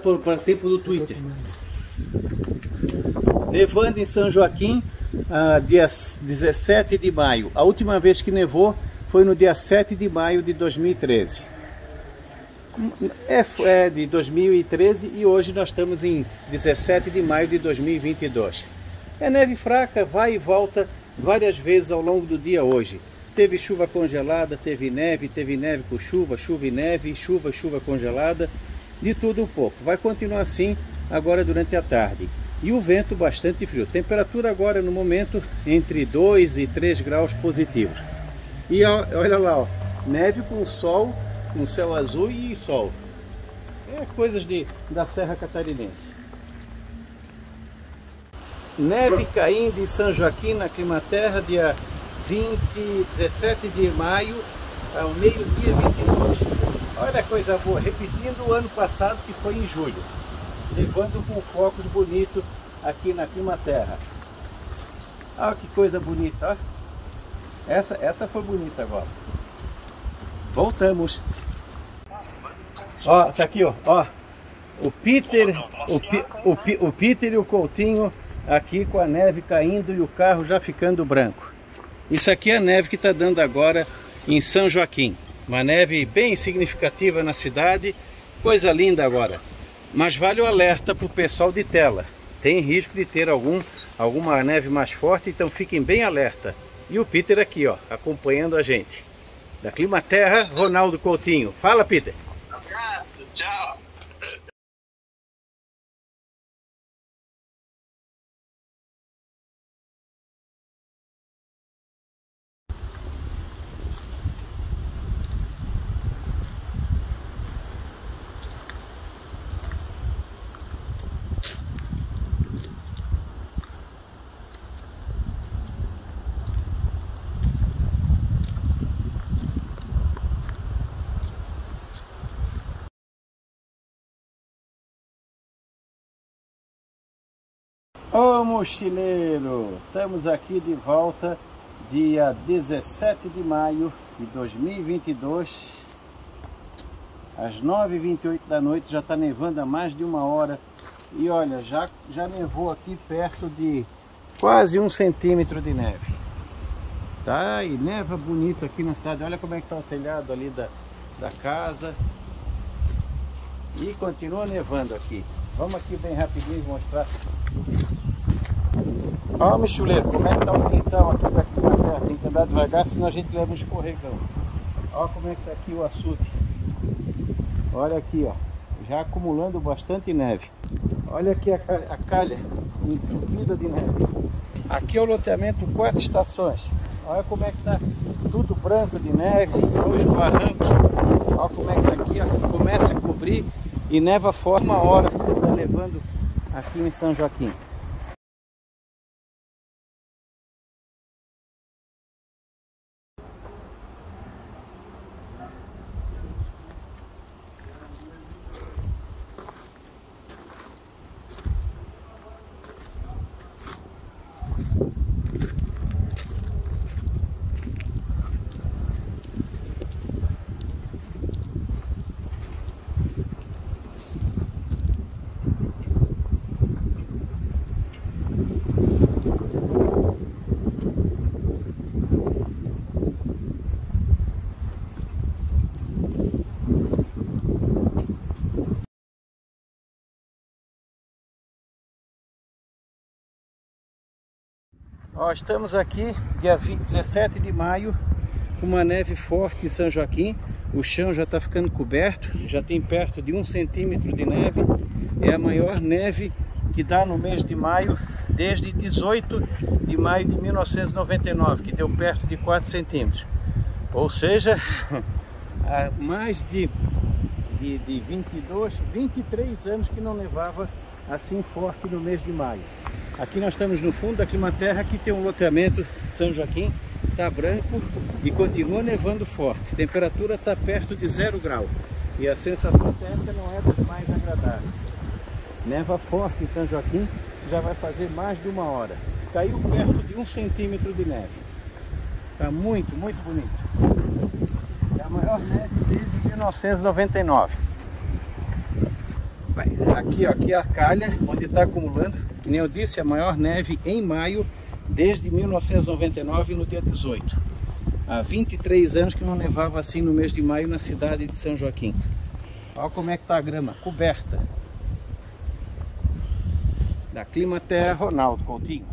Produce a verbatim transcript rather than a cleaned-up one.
Por tempo do Twitter. Nevando em São Joaquim, ah, dia dezessete de maio. A última vez que nevou foi no dia sete de maio de dois mil e treze. É, é de dois mil e treze e hoje nós estamos em dezessete de maio de dois mil e vinte e dois. É neve fraca, vai e volta várias vezes ao longo do dia hoje. Teve chuva congelada, teve neve, teve neve com chuva, chuva e neve, chuva, chuva congelada. De tudo um pouco. Vai continuar assim agora durante a tarde. E o vento bastante frio. Temperatura agora no momento entre dois e três graus positivos. E ó, olha lá, ó, neve com sol, com céu azul e sol. É coisas de, da Serra Catarinense. Neve caindo em São Joaquim, na Climaterra, dia dezessete de maio, ao meio-dia vinte e dois. Olha a coisa boa, repetindo o ano passado que foi em julho, levando com focos bonito aqui na Climaterra. Olha que coisa bonita, ó. Essa, essa foi bonita agora. Voltamos. Ó, tá aqui, ó. ó. O Piter, o, P, o, P, o Piter e o Coutinho aqui com a neve caindo e o carro já ficando branco. Isso aqui é a neve que está dando agora em São Joaquim. Uma neve bem significativa na cidade, coisa linda agora. Mas vale o alerta para o pessoal de tela. Tem risco de ter algum, alguma neve mais forte, então fiquem bem alerta. E o Piter aqui, ó, acompanhando a gente. Da Climaterra, Ronaldo Coutinho. Fala, Piter. Um abraço, tchau. Ô mochileiro, estamos aqui de volta, dia dezessete de maio de dois mil e vinte e dois, às nove e vinte e oito da noite, já está nevando há mais de uma hora. E olha, já, já nevou aqui perto de quase um centímetro de neve. Tá, e neva bonito aqui na cidade, olha como é que está o telhado ali da, da casa. E continua nevando aqui. Vamos aqui bem rapidinho mostrar. Olha, mochileiro, como é que tá o quintal aqui da Climaterra. Tem que andar devagar, senão a gente leva um escorregão. Olha como é que tá aqui o açude. Olha aqui, ó, já acumulando bastante neve. Olha aqui a, a calha entupida de neve. Aqui é o loteamento Quatro Estações. Olha como é que tá tudo branco de neve, os barrancos. Olha como é que tá aqui, ó, começa a cobrir e neva forte. Uma hora que está levando aqui em São Joaquim. Ó, estamos aqui dia dezessete de maio, uma neve forte em São Joaquim. O chão já está ficando coberto, já tem perto de um centímetro de neve. É a maior neve que dá no mês de maio desde dezoito de maio de mil novecentos e noventa e nove, que deu perto de quatro centímetros. Ou seja, há mais de, de, de vinte e dois, vinte e três anos que não nevava assim forte no mês de maio. Aqui nós estamos no fundo da Climaterra, que tem um loteamento São Joaquim, está branco e continua nevando forte. A temperatura está perto de zero grau e a sensação térmica não é das mais agradáveis. Neva forte em São Joaquim, já vai fazer mais de uma hora. Caiu perto de um centímetro de neve. Está muito, muito bonito. É a maior neve desde mil novecentos e noventa e nove. Bem, aqui, ó, aqui é a calha onde está acumulando, que nem eu disse, a maior neve em maio desde mil novecentos e noventa e nove, no dia dezoito. Há vinte e três anos que não nevava assim no mês de maio na cidade de São Joaquim. Olha como é que está a grama, coberta. Da Climaterra, Ronaldo Coutinho.